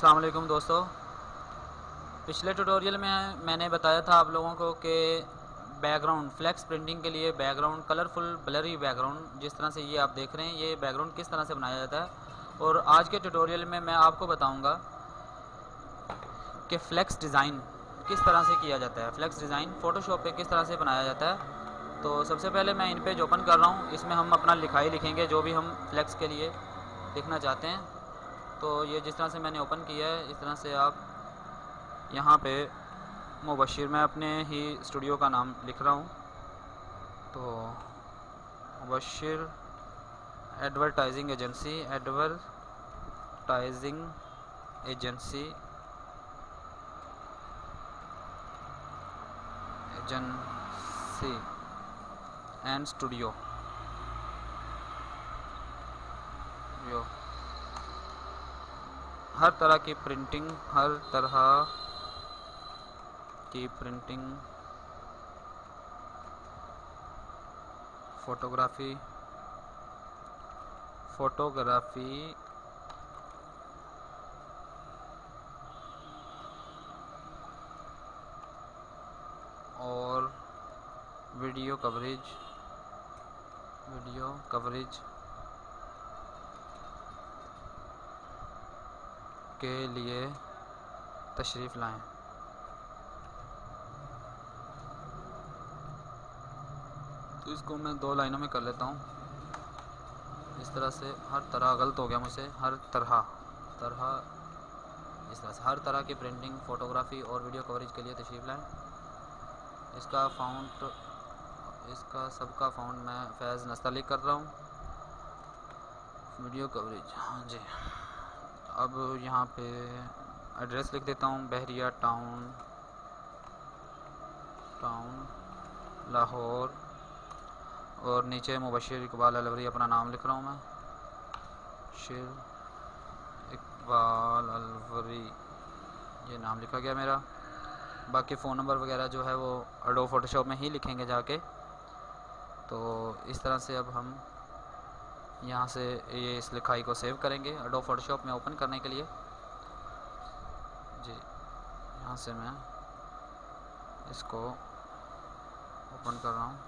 अस्सलाम वालेकुम दोस्तों, पिछले ट्यूटोरियल में मैंने बताया था आप लोगों को कि बैकग्राउंड फ्लैक्स प्रिंटिंग के लिए बैकग्राउंड कलरफुल ब्लरी बैकग्राउंड जिस तरह से ये आप देख रहे हैं ये बैकग्राउंड किस तरह से बनाया जाता है। और आज के ट्यूटोरियल में मैं आपको बताऊंगा कि फ्लैक्स डिज़ाइन किस तरह से किया जाता है, फ्लैक्स डिज़ाइन फ़ोटोशॉप पे किस तरह से बनाया जाता है। तो सबसे पहले मैं इन पेज ओपन कर रहा हूँ, इसमें हम अपना लिखाई लिखेंगे जो भी हम फ्लैक्स के लिए लिखना चाहते हैं। तो ये जिस तरह से मैंने ओपन किया है इस तरह से आप यहाँ पे मुबशिर, मैं अपने ही स्टूडियो का नाम लिख रहा हूँ, तो Mubashir advertising agency, advertising agency and studio यो। हर तरह की प्रिंटिंग फोटोग्राफी और वीडियो कवरेज के लिए तशरीफ़ लाएं। तो इसको मैं दो लाइनों में कर लेता हूँ, इस तरह से हर तरह, गलत हो गया मुझसे, हर तरह इस तरह से हर तरह की प्रिंटिंग फ़ोटोग्राफी और वीडियो कवरेज के लिए तशरीफ़ लाएं। इसका सबका फ़ॉन्ट मैं फैज़ नस्तालिक कर रहा हूँ। वीडियो कवरेज, हाँ जी, अब यहाँ पे एड्रेस लिख देता हूँ, बहरिया टाउन लाहौर, और नीचे मुबशिर इकबाल अलवरी अपना नाम लिख रहा हूँ मैं, मुबशिर इकबाल अलवरी ये नाम लिखा गया मेरा। बाकी फ़ोन नंबर वगैरह जो है वो एडोब फ़ोटोशॉप में ही लिखेंगे जाके। तो इस तरह से अब हम यहाँ से ये इस लिखाई को सेव करेंगे एडोब फ़ोटोशॉप में ओपन करने के लिए। जी, यहाँ से मैं इसको ओपन कर रहा हूँ।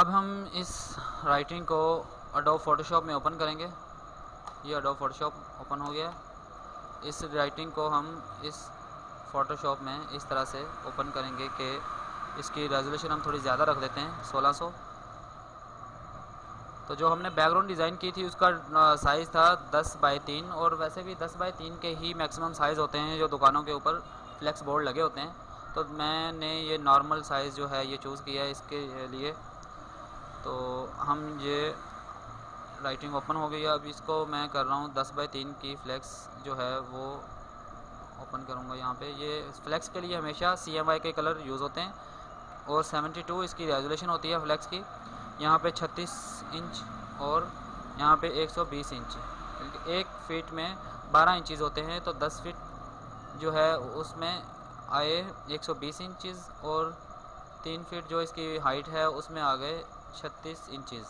अब हम इस राइटिंग को एडोब फ़ोटोशॉप में ओपन करेंगे। ये एडोब फ़ोटोशॉप ओपन हो गया। इस राइटिंग को हम इस फ़ोटोशॉप में इस तरह से ओपन करेंगे कि इसकी रेजोल्यूशन हम थोड़ी ज़्यादा रख देते हैं, 1600। तो जो हमने बैकग्राउंड डिज़ाइन की थी उसका साइज़ था 10 बाई 3, और वैसे भी 10 बाई 3 के ही मैक्सिमम साइज़ होते हैं जो दुकानों के ऊपर फ्लेक्स बोर्ड लगे होते हैं। तो मैंने ये नॉर्मल साइज़ जो है ये चूज़ किया है इसके लिए। तो हम ये राइटिंग ओपन हो गई है। अब इसको मैं कर रहा हूँ 10 बाई 3 की फ्लैक्स जो है वो ओपन करूँगा। यहाँ पे ये फ्लैक्स के लिए हमेशा CMYK के कलर यूज़ होते हैं, और 72 इसकी रेजोल्यूशन होती है फ्लैक्स की। यहाँ पे 36 इंच और यहाँ पे 120 इंच, 1 फीट में 12 इंचज़ होते हैं। तो 10 फीट जो है उसमें आए 120 इंचज़, और 3 फीट जो इसकी हाइट है उसमें आ गए 36 इंचज़।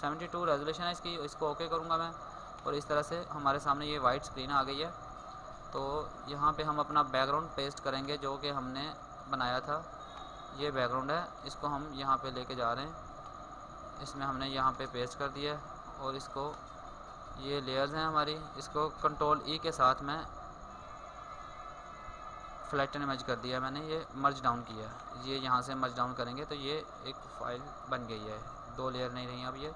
72 रेजोल्यूशन है इसकी। इसको ओके करूँगा मैं, और इस तरह से हमारे सामने ये वाइट स्क्रीन आ गई है। तो यहाँ पे हम अपना बैकग्राउंड पेस्ट करेंगे जो कि हमने बनाया था। ये बैकग्राउंड है, इसको हम यहाँ पे लेके जा रहे हैं, इसमें हमने यहाँ पे पेस्ट कर दिया। और इसको, ये लेयर्स हैं हमारी, इसको कंट्रोल E के साथ में फ्लैटन मर्ज कर दिया मैंने, ये मर्ज डाउन किया। ये यहाँ से मर्ज डाउन करेंगे तो ये एक फ़ाइल बन गई है, 2 लेयर नहीं रही अब ये।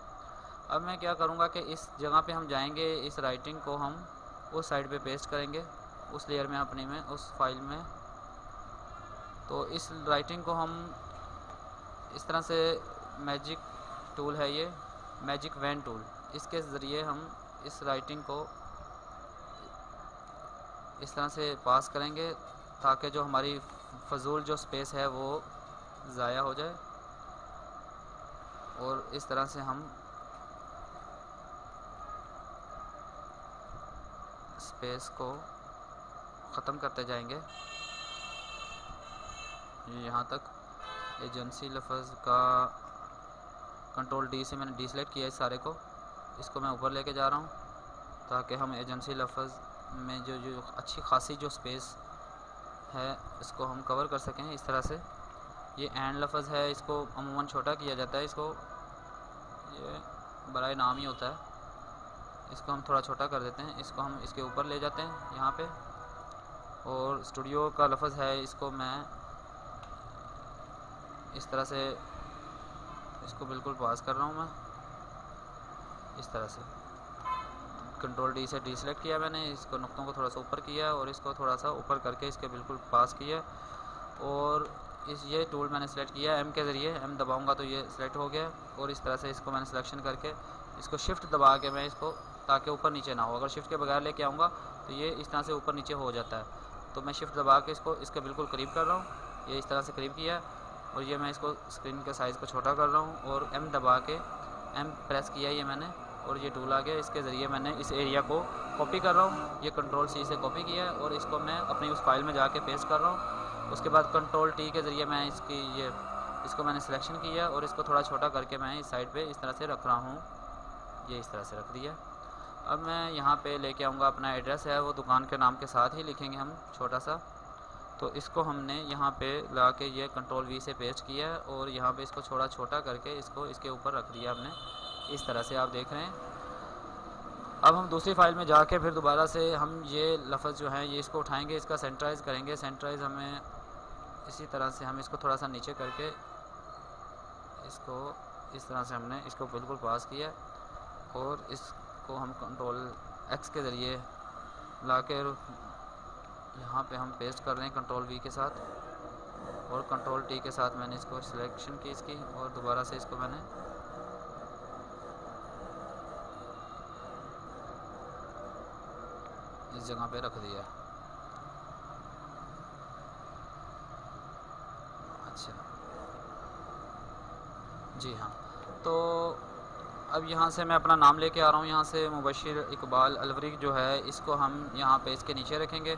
अब मैं क्या करूँगा कि इस जगह पे हम जाएंगे, इस राइटिंग को हम उस साइड पे पेस्ट करेंगे, उस लेयर में अपने में, उस फाइल में। तो इस राइटिंग को हम इस तरह से, मैजिक टूल है ये, मैजिक वैन टूल, इसके ज़रिए हम इस राइटिंग को इस तरह से पास करेंगे ताकि जो हमारी फजूल जो स्पेस है वो ज़ाया हो जाए। और इस तरह से हम स्पेस को ख़त्म करते जाएंगे यहाँ तक। एजेंसी लफ्ज़ का कंट्रोल डी से मैंने डिसेलेक्ट किया इस सारे को, इसको मैं ऊपर लेके जा रहा हूँ ताकि हम एजेंसी लफ्ज़ में जो अच्छी खासी जो स्पेस है इसको हम कवर कर सकें इस तरह से। ये एंड लफ्ज़ है, इसको अमूमन छोटा किया जाता है, इसको ये बड़ा नाम ही होता है, इसको हम थोड़ा छोटा कर देते हैं, इसको हम इसके ऊपर ले जाते हैं यहाँ पे। और स्टूडियो का लफ्ज़ है, इसको मैं इस तरह से इसको बिल्कुल पास कर रहा हूँ मैं इस तरह से। कंट्रोल डी से डिसेलेक्ट किया मैंने, इसको नुक्तों को थोड़ा सा ऊपर किया और इसको थोड़ा सा ऊपर करके इसके बिल्कुल पास किया। और इस ये टूल मैंने सेलेक्ट किया एम के ज़रिए, एम दबाऊंगा तो ये सेलेक्ट हो गया। और इस तरह से इसको मैंने सिलेक्शन करके इसको शिफ्ट दबा के मैं इसको, ताकि ऊपर नीचे ना हो, अगर शिफ्ट के बगैर लेके आऊँगा तो ये इस तरह से ऊपर नीचे हो जाता है। तो मैं शिफ्ट दबा के इसको इसके बिल्कुल करीब कर रहा हूँ, ये इस तरह से करीब किया। और ये मैं इसको स्क्रीन के साइज़ को छोटा कर रहा हूँ और एम दबा के एम प्रेस किया ये मैंने, और ये टूल आ गया। इसके ज़रिए मैंने इस एरिया को कॉपी कर रहा हूँ, ये कंट्रोल सी से कॉपी किया है और इसको मैं अपनी उस फाइल में जाके पेस्ट कर रहा हूँ। उसके बाद कंट्रोल टी के ज़रिए मैं इसकी ये इसको मैंने सिलेक्शन किया और इसको थोड़ा छोटा करके मैं इस साइड पे इस तरह से रख रहा हूँ, ये इस तरह से रख दिया। अब मैं यहाँ पे लेके आऊँगा अपना एड्रेस है, वो दुकान के नाम के साथ ही लिखेंगे हम छोटा सा। तो इसको हमने यहाँ पे ला के ये कंट्रोल वी से पेस्ट किया और यहाँ पे इसको थोड़ा छोटा करके इसको इसके ऊपर रख दिया हमने, इस तरह से आप देख रहे हैं। अब हम दूसरी फाइल में जाके फिर दोबारा से हम ये लफ्ज़ जो है ये इसको उठाएंगे, इसका सेंट्राइज़ करेंगे। सेंट्राइज़ हमें इसी तरह से हम इसको थोड़ा सा नीचे करके इसको इस तरह से हमने इसको बिल्कुल पास किया और इसको हम कंट्रोल एक्स के ज़रिए ला के यहाँ पे हम पेस्ट कर रहे हैं कंट्रोल वी के साथ। और कंट्रोल टी के साथ मैंने इसको सिलेक्शन की इसकी और दोबारा से इसको मैंने इस जगह पे रख दिया। अच्छा जी हाँ, तो अब यहाँ से मैं अपना नाम लेके आ रहा हूँ, यहाँ से मुबशिर इकबाल अलवरी जो है, इसको हम यहाँ पे इसके नीचे रखेंगे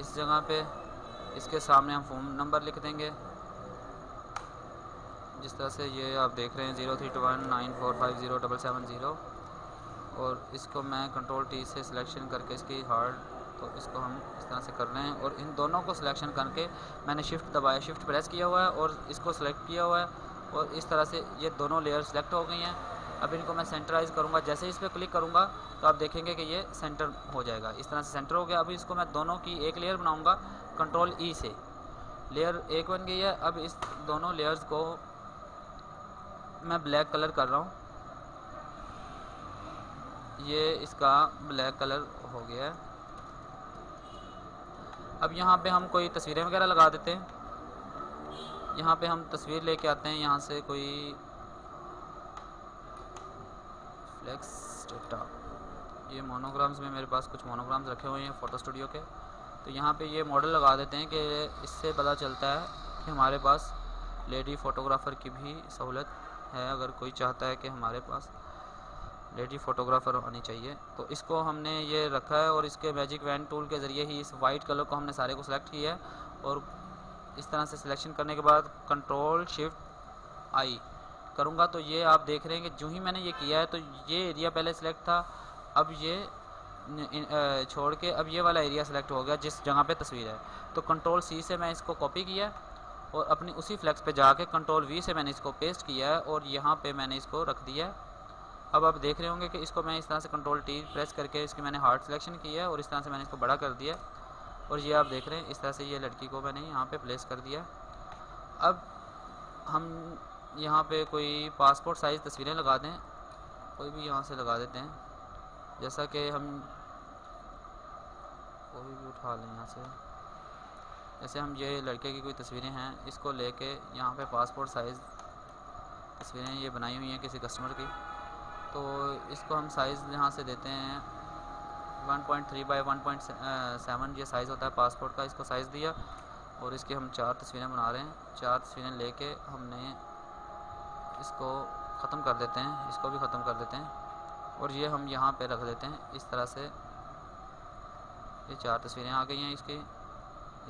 इस जगह पे। इसके सामने हम फ़ोन नंबर लिख देंगे जिस तरह से ये आप देख रहे हैं 032194507770। और इसको मैं कंट्रोल टी से सिलेक्शन करके इसकी हार्ड, तो इसको हम इस तरह से कर रहे हैं। और इन दोनों को सिलेक्शन करके मैंने शिफ्ट दबाया, शिफ्ट प्रेस किया हुआ है और इसको सिलेक्ट किया हुआ है और इस तरह से ये दोनों लेयर सेलेक्ट हो गई हैं। अब इनको मैं सेंटराइज़ करूँगा, जैसे इस पर क्लिक करूँगा तो आप देखेंगे कि ये सेंटर हो जाएगा, इस तरह से सेंटर हो गया। अब इसको मैं दोनों की एक लेयर बनाऊँगा कंट्रोल ई से, लेयर एक बन गई है। अब इस दोनों लेयर्स को मैं ब्लैक कलर कर रहा हूँ, ये इसका ब्लैक कलर हो गया है। अब यहाँ पे हम कोई तस्वीरें वगैरह लगा देते हैं, यहाँ पे हम तस्वीर लेके आते हैं यहाँ से कोई फ्लैक्स डेटा। ये मोनोग्राम्स में मेरे पास कुछ मोनोग्राम्स रखे हुए हैं फ़ोटो स्टूडियो के, तो यहाँ पे ये मॉडल लगा देते हैं कि इससे पता चलता है कि हमारे पास लेडी फ़ोटोग्राफ़र की भी सहूलत है। अगर कोई चाहता है कि हमारे पास लेडी फ़ोटोग्राफ़र होनी चाहिए, तो इसको हमने ये रखा है। और इसके मैजिक वैन टूल के ज़रिए ही इस वाइट कलर को हमने सारे को सिलेक्ट किया है। और इस तरह से सिलेक्शन करने के बाद कंट्रोल शिफ्ट आई करूँगा तो ये आप देख रहे हैं कि जो ही मैंने ये किया है तो ये एरिया पहले सिलेक्ट था, अब ये छोड़ के अब ये वाला एरिया सेलेक्ट हो गया जिस जगह पे तस्वीर है। तो कंट्रोल सी से मैं इसको कॉपी किया और अपनी उसी फ्लैक्स पे जाके कंट्रोल वी से मैंने इसको पेस्ट किया और यहाँ पे मैंने इसको रख दिया। अब आप देख रहे होंगे कि इसको मैं इस तरह से कंट्रोल टी प्रेस करके इसकी मैंने हार्ड सिलेक्शन किया और इस तरह से मैंने इसको बड़ा कर दिया। और ये आप देख रहे हैं इस तरह से ये लड़की को मैंने यहाँ पर प्लेस कर दिया। अब हम यहाँ पर कोई पासपोर्ट साइज़ तस्वीरें लगा दें, कोई भी यहाँ से लगा देते हैं, जैसा कि हम कोई भी उठा लें यहाँ से। जैसे हम ये लड़के की कोई तस्वीरें हैं, इसको लेके यहाँ पे पासपोर्ट साइज़ तस्वीरें ये बनाई हुई हैं किसी कस्टमर की, तो इसको हम साइज़ यहाँ से देते हैं 1.3 by 1.7 ये साइज़ होता है पासपोर्ट का, इसको साइज़ दिया। और इसकी हम 4 तस्वीरें बना रहे हैं, 4 तस्वीरें लेके हमने इसको ख़त्म कर देते हैं, इसको भी ख़त्म कर देते हैं और ये हम यहाँ पे रख देते हैं। इस तरह से ये चार तस्वीरें आ गई हैं इसकी।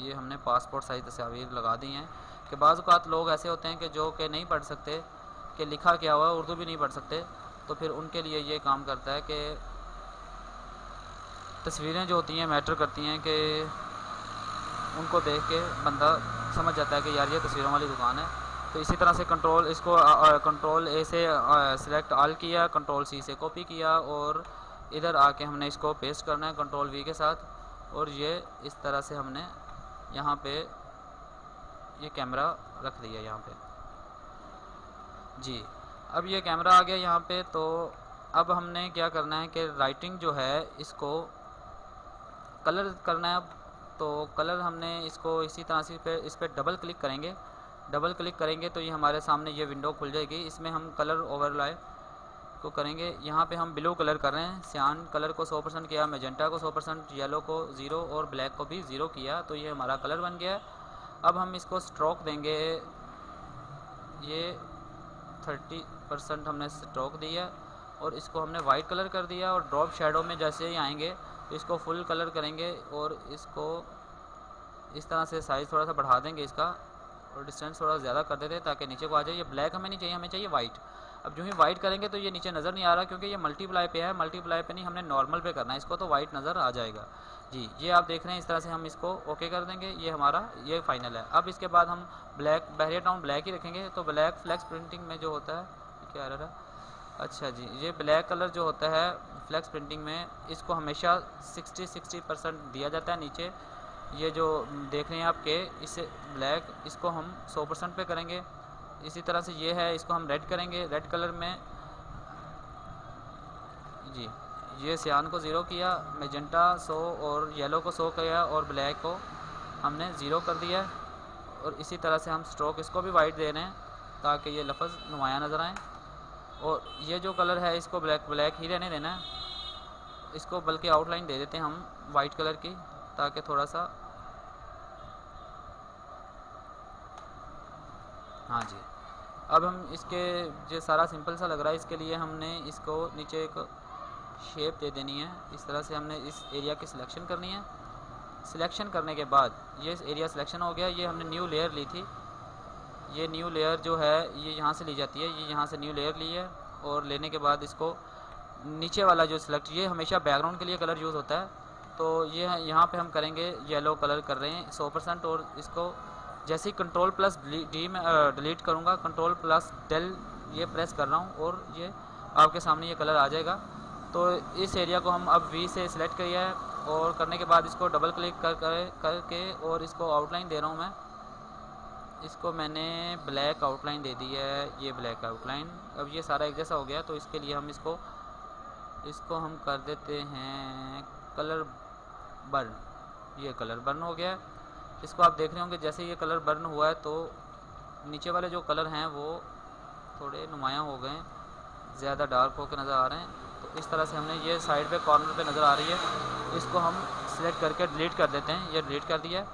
ये हमने पासपोर्ट साइज़ तस्वीर लगा दी हैं कि बाज़ औक़ात लोग ऐसे होते हैं कि जो कि नहीं पढ़ सकते कि लिखा क्या हुआ, उर्दू भी नहीं पढ़ सकते, तो फिर उनके लिए ये काम करता है कि तस्वीरें जो होती हैं मैटर करती हैं कि उनको देख के बंदा समझ जाता है कि यार ये तस्वीरों वाली दुकान है। तो इसी तरह से कंट्रोल इसको कंट्रोल ए से सिलेक्ट ऑल किया, कंट्रोल सी से कॉपी किया और इधर आके हमने इसको पेस्ट करना है कंट्रोल वी के साथ। और ये इस तरह से हमने यहाँ पे ये कैमरा रख दिया यहाँ पे जी। अब ये कैमरा आ गया यहाँ पे। तो अब हमने क्या करना है कि राइटिंग जो है इसको कलर करना है। तो कलर हमने इसको इसी तरह से इस पर डबल क्लिक करेंगे। डबल क्लिक करेंगे तो ये हमारे सामने ये विंडो खुल जाएगी। इसमें हम कलर ओवरलैय को करेंगे। यहाँ पे हम ब्लू कलर कर रहे हैं, सियान कलर को 100% किया, मैजेंटा को 100%, येलो को 0 और ब्लैक को भी 0 किया। तो ये हमारा कलर बन गया। अब हम इसको स्ट्रोक देंगे, ये 30% हमने स्ट्रोक दिया और इसको हमने वाइट कलर कर दिया। और ड्रॉप शेडो में जैसे ही आएंगे तो इसको फुल कलर करेंगे और इसको इस तरह से साइज़ थोड़ा सा बढ़ा देंगे इसका और डिस्टेंस थोड़ा ज़्यादा कर देते हैं ताकि नीचे को आ जाए। ये ब्लैक हमें नहीं चाहिए, हमें चाहिए वाइट। अब जो ही वाइट करेंगे तो ये नीचे नज़र नहीं आ रहा क्योंकि ये मल्टीप्लाई पे है। मल्टीप्लाई पे नहीं, हमने नॉर्मल पे करना है इसको, तो वाइट नज़र आ जाएगा जी। ये आप देख रहे हैं, इस तरह से हम इसको ओके कर देंगे। ये हमारा ये फाइनल है। अब इसके बाद हम ब्लैक, बहरिया टाउन ब्लैक ही रखेंगे। तो ब्लैक फ्लैक्स प्रिंटिंग में जो होता है क्या रहा, अच्छा जी, ये ब्लैक कलर जो होता है फ्लैक्स प्रिंटिंग में इसको हमेशा 60% दिया जाता है नीचे। ये जो देख रहे हैं आपके इसे ब्लैक, इसको हम 100% पे करेंगे। इसी तरह से ये है, इसको हम रेड करेंगे। रेड कलर में जी ये सियान को 0 किया, मैजेंटा 100 और येलो को 100 किया और ब्लैक को हमने 0 कर दिया। और इसी तरह से हम स्ट्रोक इसको भी वाइट दे रहे हैं ताकि ये लफ्ज़ नुमाया नज़र आए। और ये जो कलर है इसको ब्लैक ही रहने देना है, इसको बल्कि आउटलाइन दे देते हैं हम वाइट कलर की ताकि थोड़ा सा, हाँ जी। अब हम इसके जो सारा सिंपल सा लग रहा है, इसके लिए हमने इसको नीचे एक शेप दे देनी है। इस तरह से हमने इस एरिया की सिलेक्शन करनी है। सिलेक्शन करने के बाद ये एरिया सिलेक्शन हो गया। ये हमने न्यू लेयर ली थी, ये न्यू लेयर जो है ये यहाँ से ली जाती है। ये यहाँ से न्यू लेयर ली है और लेने के बाद इसको नीचे वाला जो सिलेक्ट, ये हमेशा बैकग्राउंड के लिए कलर यूज़ होता है। तो ये यहाँ पे हम करेंगे येलो कलर कर रहे हैं 100% और इसको जैसे ही कंट्रोल प्लस डी में डिलीट करूँगा, कंट्रोल प्लस डेल ये प्रेस कर रहा हूँ और ये आपके सामने ये कलर आ जाएगा। तो इस एरिया को हम अब वी से सिलेक्ट किया है और करने के बाद इसको डबल क्लिक करके और इसको आउटलाइन दे रहा हूँ मैं। इसको मैंने ब्लैक आउटलाइन दे दी है, ये ब्लैक आउटलाइन। अब ये सारा एक जैसा हो गया। तो इसके लिए हम इसको हम कर देते हैं कलर बर्न। ये कलर बर्न हो गया। इसको आप देख रहे होंगे जैसे ये कलर बर्न हुआ है तो नीचे वाले जो कलर हैं वो थोड़े नुमाया हो गए, ज़्यादा डार्क होकर नज़र आ रहे हैं। तो इस तरह से हमने ये साइड पे कॉर्नर पे नज़र आ रही है, इसको हम सिलेक्ट करके डिलीट कर देते हैं। ये डिलीट कर दिया।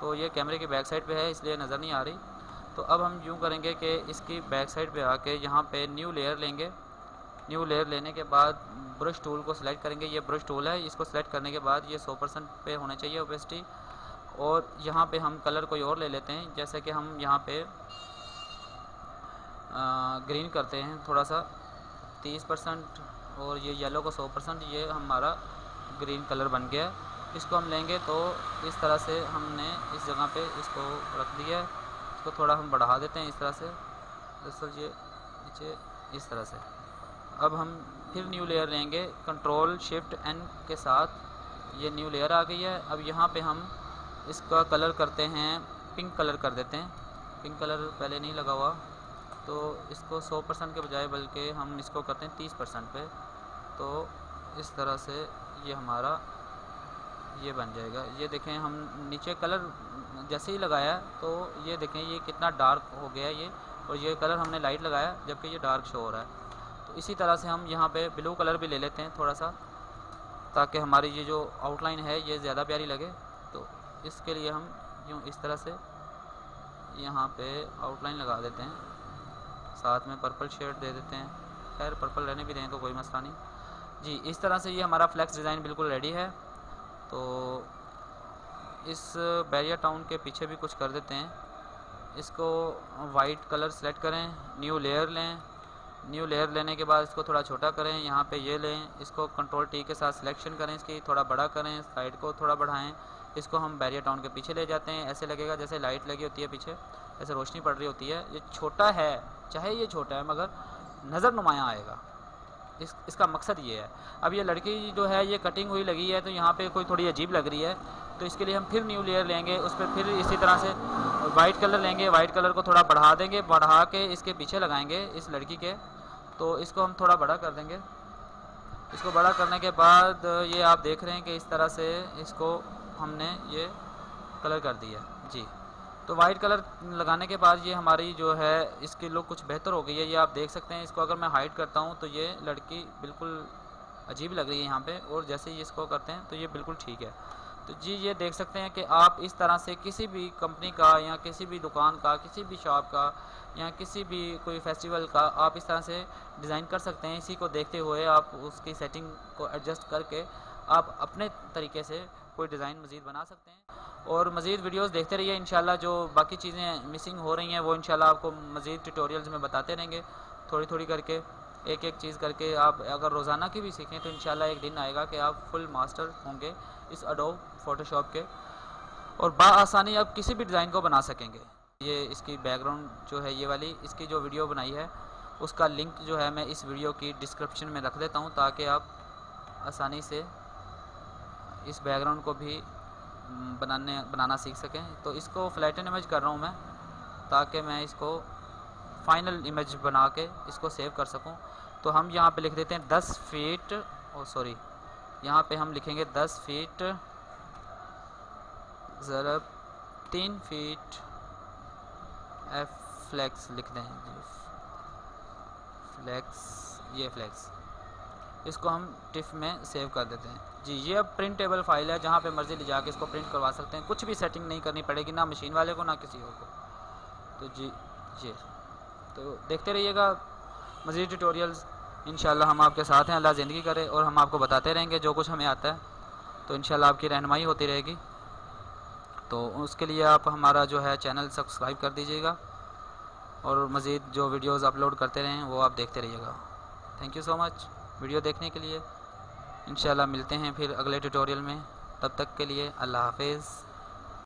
तो ये कैमरे की बैक साइड पे है इसलिए नज़र नहीं आ रही। तो अब हम यूँ करेंगे कि इसकी बैक साइड पर आके यहाँ पर न्यू लेयर लेंगे। न्यू लेयर लेने के बाद ब्रश टूल को सिलेक्ट करेंगे। ये ब्रश टूल है, इसको सिलेक्ट करने के बाद ये 100% पे होना चाहिए ओपेसिटी। और यहाँ पे हम कलर कोई और ले लेते हैं, जैसे कि हम यहाँ पे ग्रीन करते हैं थोड़ा सा 30% और ये येलो को 100%। ये हमारा ग्रीन कलर बन गया। इसको हम लेंगे तो इस तरह से हमने इस जगह पे इसको रख दिया है। इसको थोड़ा हम बढ़ा देते हैं इस तरह से, दरअसल ये नीचे इस तरह से। अब हम फिर न्यू लेयर लेंगे कंट्रोल शिफ्ट एन के साथ। ये न्यू लेयर आ गई है। अब यहाँ पे हम इसका कलर करते हैं, पिंक कलर कर देते हैं। पिंक कलर पहले नहीं लगा हुआ तो इसको 100% के बजाय बल्कि हम इसको करते हैं 30% पे। तो इस तरह से ये हमारा ये बन जाएगा। ये देखें हम नीचे कलर जैसे ही लगाया तो ये देखें ये कितना डार्क हो गया ये, और ये कलर हमने लाइट लगाया जबकि ये डार्क शो हो रहा है। इसी तरह से हम यहाँ पे ब्लू कलर भी ले लेते हैं थोड़ा सा ताकि हमारी ये जो आउटलाइन है ये ज़्यादा प्यारी लगे। तो इसके लिए हम यूँ इस तरह से यहाँ पे आउटलाइन लगा देते हैं। साथ में पर्पल शेड दे देते हैं। खैर पर्पल रहने भी दें तो कोई मसला नहीं जी। इस तरह से ये हमारा फ्लैक्स डिज़ाइन बिल्कुल रेडी है। तो इस बहरिया टाउन के पीछे भी कुछ कर देते हैं। इसको वाइट कलर सेलेक्ट करें, न्यू लेयर लें। न्यू लेयर लेने के बाद इसको थोड़ा छोटा करें, यहाँ पे ये लें। इसको कंट्रोल टी के साथ सिलेक्शन करें, इसकी थोड़ा बड़ा करें, साइड को थोड़ा बढ़ाएं। इसको हम बहरिया टाउन के पीछे ले जाते हैं। ऐसे लगेगा जैसे लाइट लगी होती है पीछे, ऐसे रोशनी पड़ रही होती है। ये छोटा है, चाहे ये छोटा है मगर नज़र नुमाया आएगा। इसका मकसद ये है। अब ये लड़की जो है ये कटिंग हुई लगी है तो यहाँ पे कोई थोड़ी अजीब लग रही है, तो इसके लिए हम फिर न्यू लेयर लेंगे। उस पर फिर इसी तरह से वाइट कलर लेंगे, वाइट कलर को थोड़ा बढ़ा देंगे, बढ़ा के इसके पीछे लगाएंगे इस लड़की के। तो इसको हम थोड़ा बड़ा कर देंगे। इसको बड़ा करने के बाद ये आप देख रहे हैं कि इस तरह से इसको हमने ये कलर कर दिया जी। तो वाइट कलर लगाने के बाद ये हमारी जो है इसकी लुक कुछ बेहतर हो गई है, ये आप देख सकते हैं। इसको अगर मैं हाइड करता हूँ तो ये लड़की बिल्कुल अजीब लग रही है यहाँ पे, और जैसे ही इसको करते हैं तो ये बिल्कुल ठीक है। तो जी ये देख सकते हैं कि आप इस तरह से किसी भी कंपनी का या किसी भी दुकान का, किसी भी शॉप का या किसी भी कोई फेस्टिवल का आप इस तरह से डिज़ाइन कर सकते हैं। इसी को देखते हुए आप उसकी सेटिंग को एडजस्ट करके आप अपने तरीके से कोई डिज़ाइन मज़ीद बना सकते हैं। और मज़ीद वीडियोस देखते रहिए। इंशाल्लाह जो बाकी चीज़ें मिसिंग हो रही हैं वो इंशाल्लाह आपको मज़ीद ट्यूटोरियल्स में बताते रहेंगे, थोड़ी थोड़ी करके, एक एक चीज़ करके। आप अगर रोज़ाना की भी सीखें तो इंशाल्लाह एक दिन आएगा कि आप फुल मास्टर होंगे इस एडोब फ़ोटोशॉप के, और बाआसानी आप किसी भी डिज़ाइन को बना सकेंगे। ये इसकी बैकग्राउंड जो है ये वाली, इसकी जो वीडियो बनाई है उसका लिंक जो है मैं इस वीडियो की डिस्क्रिप्शन में रख देता हूँ, ताकि आप आसानी से इस बैकग्राउंड को भी बनाना सीख सकें। तो इसको फ्लैटन इमेज कर रहा हूँ मैं, ताकि मैं इसको फाइनल इमेज बना के इसको सेव कर सकूँ। तो हम यहाँ पे लिख देते हैं 10 फीट, और सॉरी यहाँ पे हम लिखेंगे 10 फीट ज़रब 3 फीट एफ फ्लैक्स लिख दें। फ्लैक्स, ये फ्लैक्स, इसको हम टिफ में सेव कर देते हैं जी। ये अब प्रिंटेबल फाइल है, जहाँ पे मर्ज़ी ले जाके इसको प्रिंट करवा सकते हैं। कुछ भी सेटिंग नहीं करनी पड़ेगी, ना मशीन वाले को ना किसी और को। तो जी तो देखते रहिएगा मज़ीद ट्यूटोरियल्स, इंशाल्लाह हम आपके साथ हैं। अल्लाह ज़िंदगी करे, और हम आपको बताते रहेंगे जो कुछ हमें आता है। तो इंशाल्लाह आपकी रहनुमाई होती रहेगी। तो उसके लिए आप हमारा जो है चैनल सब्सक्राइब कर दीजिएगा, और मज़ीद जो वीडियोज़ अपलोड करते रहें वो आप देखते रहिएगा। Thank you so much video देखने के लिए। इंशाल्लाह मिलते हैं फिर अगले ट्यूटोरियल में, तब तक के लिए अल्लाह हाफिज़।